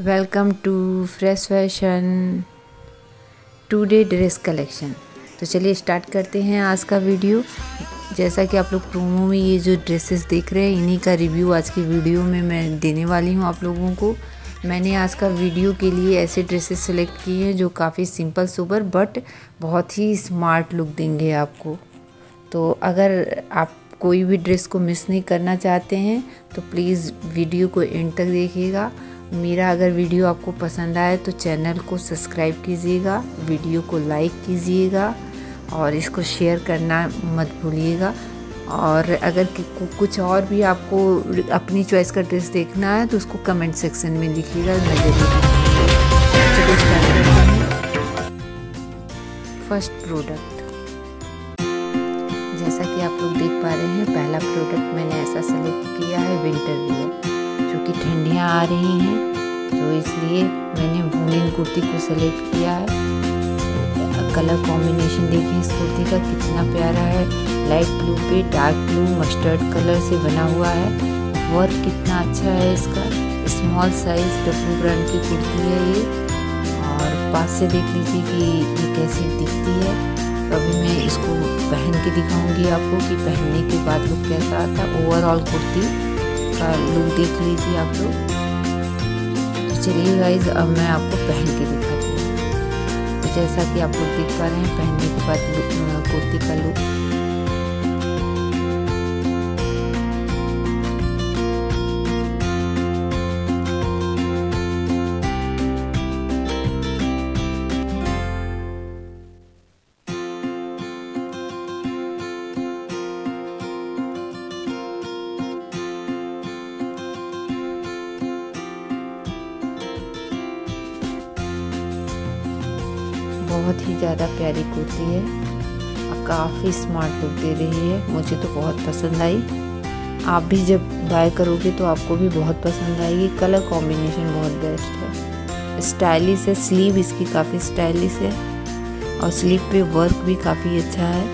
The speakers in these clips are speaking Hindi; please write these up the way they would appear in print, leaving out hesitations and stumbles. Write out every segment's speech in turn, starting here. Welcome to fresh fashion today dress collection. तो चलिए स्टार्ट करते हैं आज का वीडियो। जैसा कि आप लोग प्रोमो में ये जो ड्रेसेस देख रहे हैं, इन्हीं का रिव्यू आज की वीडियो में मैं देने वाली हूँ आप लोगों को। मैंने आज का वीडियो के लिए ऐसे ड्रेसेस सेलेक्ट किए हैं जो काफ़ी सिंपल सोबर बट बहुत ही स्मार्ट लुक देंगे आपको। तो अगर आप कोई भी ड्रेस को मिस नहीं करना चाहते हैं तो प्लीज़ वीडियो को एंड तक देखिएगा। मेरा अगर वीडियो आपको पसंद आए तो चैनल को सब्सक्राइब कीजिएगा, वीडियो को लाइक कीजिएगा और इसको शेयर करना मत भूलिएगा। और अगर कुछ और भी आपको अपनी चॉइस का ड्रेस देखना है तो उसको कमेंट सेक्शन में लिखिएगा। फर्स्ट प्रोडक्ट जैसा कि आप लोग देख पा रहे हैं, पहला प्रोडक्ट मैंने ऐसा सेलेक्ट किया है विंटर वियर, क्योंकि ठंडियाँ आ रही हैं तो इसलिए मैंने वूलन कुर्ती को सेलेक्ट किया है। कलर कॉम्बिनेशन देखिए इस कुर्ती का कितना प्यारा है, लाइट ब्लू पे डार्क ब्लू मस्टर्ड कलर से बना हुआ है। वर्क कितना अच्छा है इसका, स्मॉल साइज डब्लू ब्रांड की कुर्ती है ये। और पास से देख लीजिए कि ये कैसी दिखती है। तो अभी मैं इसको पहन के दिखाऊँगी आपको कि पहनने के बाद लुक कैसा आता है। ओवरऑल कुर्ती का लुक देख लीजिए आप लोग। तो चलिए गाइज अब मैं आपको पहन के दिखाती हूँ। तो जैसा कि आप लोग देख पा रहे हैं, पहनने के बाद लुक कुर्ती का लुक। बहुत ही ज़्यादा प्यारी कुर्ती है और काफ़ी स्मार्ट लुक दे रही है। मुझे तो बहुत पसंद आई, आप भी जब बाय करोगे तो आपको भी बहुत पसंद आएगी। कलर कॉम्बिनेशन बहुत बेस्ट है, स्टाइलिश है। स्लीव इसकी काफ़ी स्टाइलिश है और स्लीव पे वर्क भी काफ़ी अच्छा है।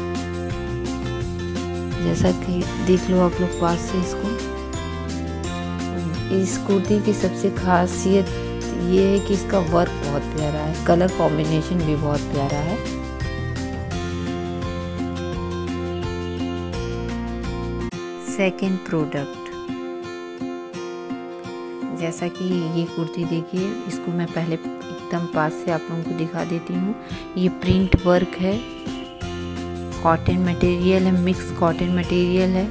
जैसा कि देख लो आप लोग पास से इसको। इस कुर्ती की सबसे खासियत ये है कि इसका वर्क बहुत प्यारा है, कलर कॉम्बिनेशन भी बहुत प्यारा है। सेकंड प्रोडक्ट जैसा कि ये कुर्ती देखिए, इसको मैं पहले एकदम पास से आप लोगों को दिखा देती हूँ। ये प्रिंट वर्क है, कॉटन मटेरियल है, मिक्स कॉटन मटेरियल है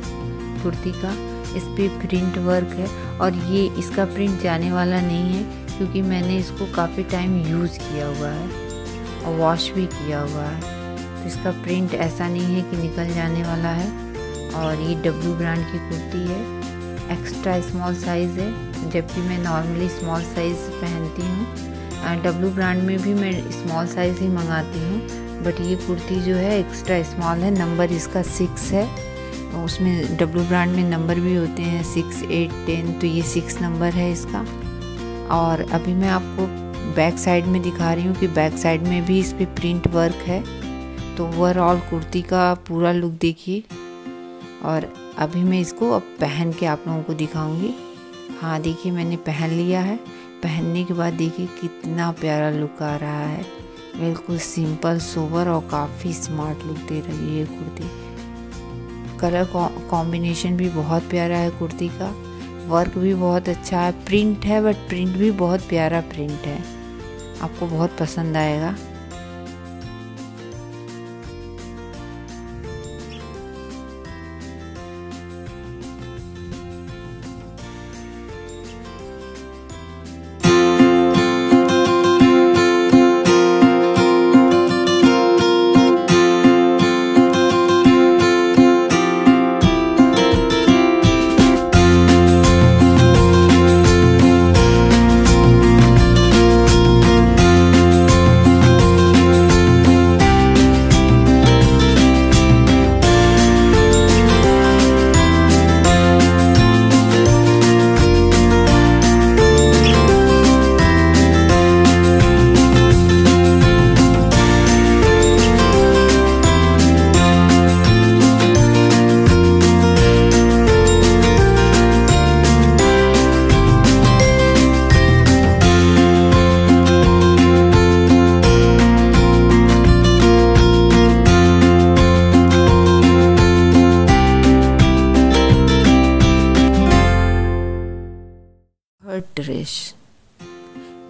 कुर्ती का। इस पे प्रिंट वर्क है और ये इसका प्रिंट जाने वाला नहीं है, क्योंकि मैंने इसको काफ़ी टाइम यूज़ किया हुआ है और वॉश भी किया हुआ है। तो इसका प्रिंट ऐसा नहीं है कि निकल जाने वाला है। और ये डब्लू ब्रांड की कुर्ती है, एक्स्ट्रा स्मॉल साइज़ है, जबकि मैं नॉर्मली स्मॉल साइज़ पहनती हूँ। डब्लू ब्रांड में भी मैं स्मॉल साइज़ ही मंगाती हूँ, बट ये कुर्ती जो है एक्स्ट्रा स्मॉल है। नंबर इसका 6 है, उसमें डब्लू ब्रांड में नंबर भी होते हैं 6, 8, 10, तो ये 6 नंबर है इसका। और अभी मैं आपको बैक साइड में दिखा रही हूँ कि बैक साइड में भी इस पर प्रिंट वर्क है। तो ओवरऑल कुर्ती का पूरा लुक देखिए। और अभी मैं इसको अब पहन के आप लोगों को दिखाऊंगी। हाँ देखिए मैंने पहन लिया है, पहनने के बाद देखिए कितना प्यारा लुक आ रहा है। बिल्कुल सिंपल सोबर और काफ़ी स्मार्ट लुक दे रही है कुर्ती। कलर कॉम्बिनेशन भी बहुत प्यारा है कुर्ती का, वर्क भी बहुत अच्छा है, प्रिंट है बट प्रिंट भी बहुत प्यारा प्रिंट है, आपको बहुत पसंद आएगा। ड्रेस।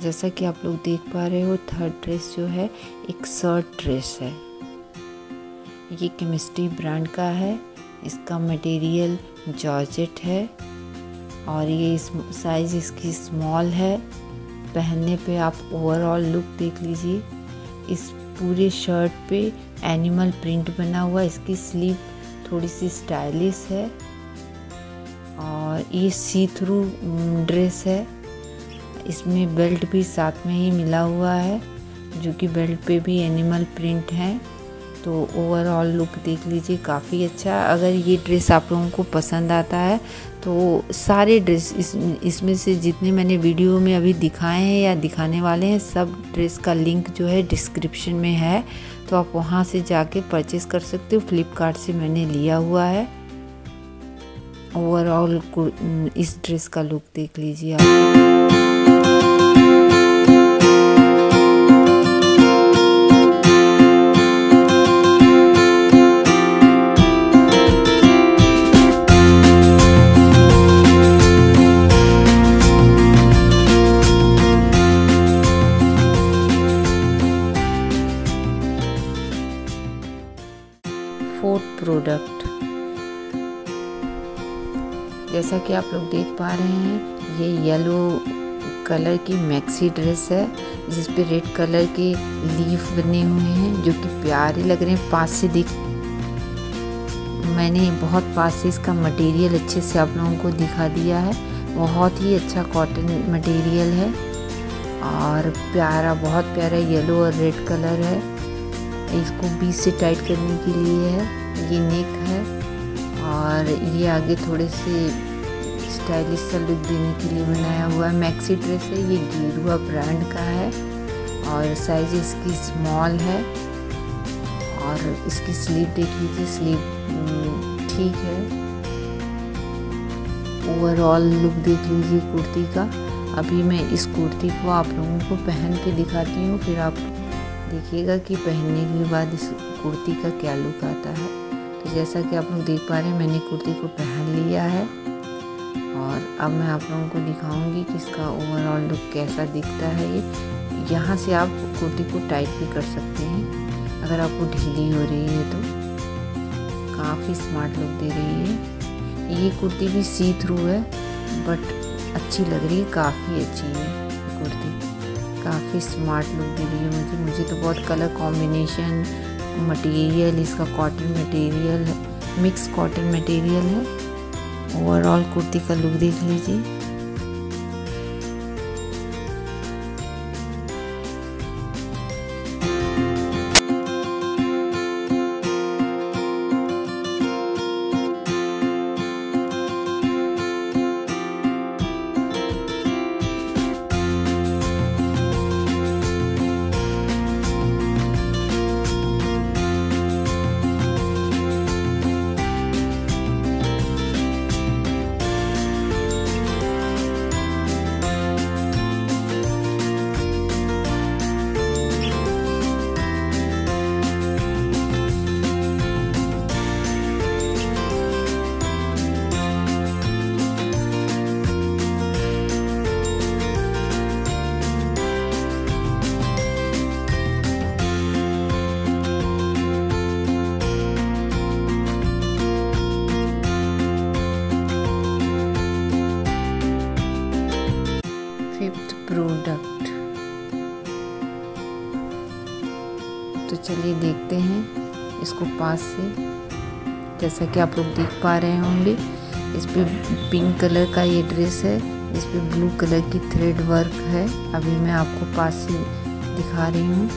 जैसा कि आप लोग देख पा रहे हो, थर्ड ड्रेस जो है एक शर्ट ड्रेस है। ये केमिस्ट्री ब्रांड का है। इसका मटेरियल जॉर्जेट है और ये साइज़ इसकी स्मॉल है। पहनने पे आप ओवरऑल लुक देख लीजिए। इस पूरे शर्ट पे एनिमल प्रिंट बना हुआ। इसकी स्लीव थोड़ी सी स्टाइलिश है और ये सी थ्रू ड्रेस है। इसमें बेल्ट भी साथ में ही मिला हुआ है, जो कि बेल्ट पे भी एनिमल प्रिंट है। तो ओवरऑल लुक देख लीजिए, काफ़ी अच्छा। अगर ये ड्रेस आप लोगों को पसंद आता है तो सारे ड्रेस इसमें से जितने मैंने वीडियो में अभी दिखाए हैं या दिखाने वाले हैं, सब ड्रेस का लिंक जो है डिस्क्रिप्शन में है, तो आप वहां से जाके परचेस कर सकते हो। फ्लिपकार्ट से मैंने लिया हुआ है। ओवरऑल इस ड्रेस का लुक देख लीजिए आप। फोर्थ प्रोडक्ट, जैसा कि आप लोग देख पा रहे हैं, ये येलो कलर की मैक्सी ड्रेस है, जिस पे रेड कलर के लीफ बने हुए हैं, जो कि प्यारे लग रहे हैं। पास से देख, मैंने बहुत पास से इसका मटेरियल अच्छे से आप लोगों को दिखा दिया है। बहुत ही अच्छा कॉटन मटेरियल है और प्यारा, बहुत प्यारा येलो और रेड कलर है। इसको बीच से टाइट करने के लिए है। ये नेक है और ये आगे थोड़े से स्टाइलिश सा लुक देने के लिए बनाया हुआ है। मैक्सी ड्रेस है, ये गेरुआ ब्रांड का है और साइज इसकी स्मॉल है। और इसकी स्लीव देख लीजिए, स्लीव ठीक है। ओवरऑल लुक देख लीजिए कुर्ती का। अभी मैं इस कुर्ती को आप लोगों को पहन के दिखाती हूँ, फिर आप देखिएगा कि पहनने के बाद इस कुर्ती का क्या लुक आता है। तो जैसा कि आप लोग देख पा रहे हैं, मैंने कुर्ती को पहन लिया है और अब मैं आप लोगों को दिखाऊंगी कि इसका ओवरऑल लुक कैसा दिखता है। ये यहाँ से आप कुर्ती को टाइट भी कर सकते हैं अगर आपको ढीली हो रही है तो। काफ़ी स्मार्ट लुक दे रही है। ये कुर्ती भी सी थ्रू है, बट अच्छी लग रही है, काफ़ी अच्छी है कुर्ती। काफ़ी स्मार्ट लुक दे रही है मुझे तो बहुत। कलर कॉम्बिनेशन, मटेरियल, इसका कॉटन मटेरियल है, मिक्स कॉटन मटेरियल है। ओवरऑल कुर्ती का लुक देख लीजिए। प्रोडक्ट, तो चलिए देखते हैं इसको पास से। जैसा कि आप लोग देख पा रहे होंगे, इस पे पिंक कलर का ये ड्रेस है, इस पे ब्लू कलर की थ्रेड वर्क है। अभी मैं आपको पास से दिखा रही हूँ।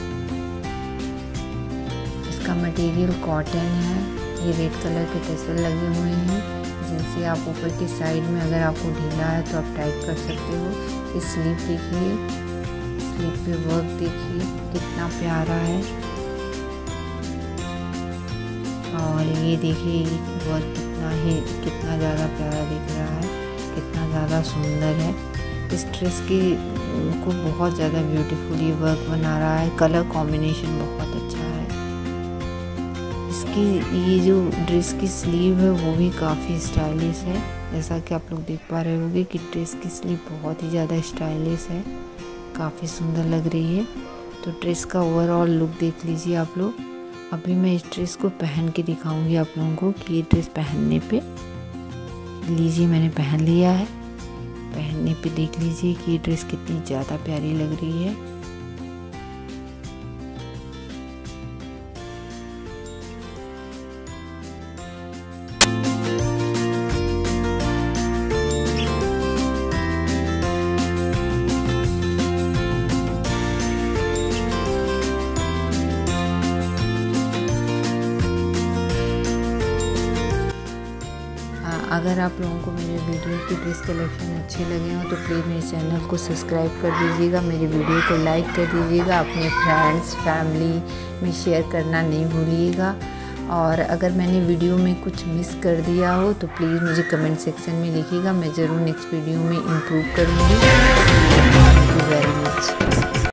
इसका मटेरियल कॉटन है। ये रेड कलर के टसल लगे हुए हैं, जिनसे आप ऊपर की साइड में, अगर आपको ढीला है तो आप टाइट कर सकते हो। इस स्लीव देखिए, स्लीव पे वर्क देखिए कितना प्यारा है। और ये देखिए, ये वर्क कितना ज़्यादा प्यारा दिख रहा है, कितना ज़्यादा सुंदर है। इस ड्रेस की को बहुत ज़्यादा ब्यूटीफुल ये वर्क बना रहा है। कलर कॉम्बिनेशन बहुत अच्छा है। इसकी ये जो ड्रेस की स्लीव है वो भी काफ़ी स्टाइलिश है। जैसा कि आप लोग देख पा रहे होंगे कि ड्रेस की स्लीव बहुत ही ज़्यादा स्टाइलिश है, काफ़ी सुंदर लग रही है। तो ड्रेस का ओवरऑल लुक देख लीजिए आप लोग। अभी मैं इस ड्रेस को पहन के दिखाऊंगी आप लोगों को कि ये ड्रेस पहनने पे, लीजिए मैंने पहन लिया है। पहनने पे देख लीजिए कि ये ड्रेस कितनी ज़्यादा प्यारी लग रही है। अगर आप लोगों को मेरे वीडियो की ड्रेस कलेक्शन अच्छे लगे हो तो प्लीज़ मेरे चैनल को सब्सक्राइब कर दीजिएगा, मेरे वीडियो को लाइक कर दीजिएगा, अपने फ्रेंड्स फैमिली में शेयर करना नहीं भूलिएगा। और अगर मैंने वीडियो में कुछ मिस कर दिया हो तो प्लीज़ मुझे कमेंट सेक्शन में लिखिएगा, मैं ज़रूर नेक्स्ट वीडियो में इम्प्रूव करूँगी। Thank you very much.